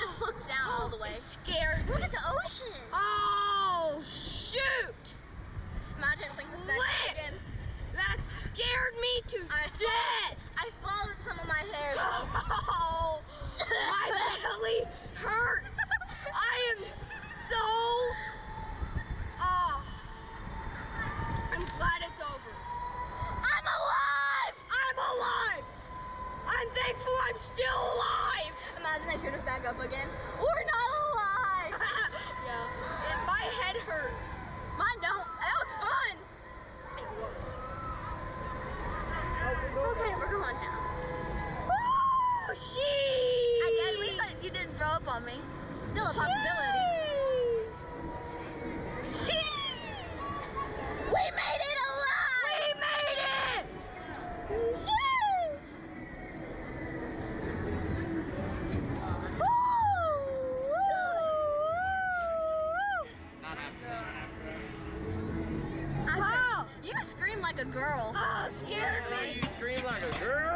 I just looked down all the way. It scared me. Look at the ocean. Oh, shoot. Imagine it's like this back again. That scared me to death. I swallowed some of my hair. Oh, my belly hurts. I am so... I'm glad it's over. I'm alive! I'm alive! I'm thankful I'm still alive! Imagine they shoot us back up again. We're not alive! Yeah. And my head hurts. Mine don't. That was fun! It was. Okay, we're going now. Woo! Sheesh! I guess at least you didn't throw up on me. Still a possibility. We made it alive! We made it! Sheesh! Woo! Woo! Not after, not after. You scream like a girl. Oh, scared me. You scream like a girl.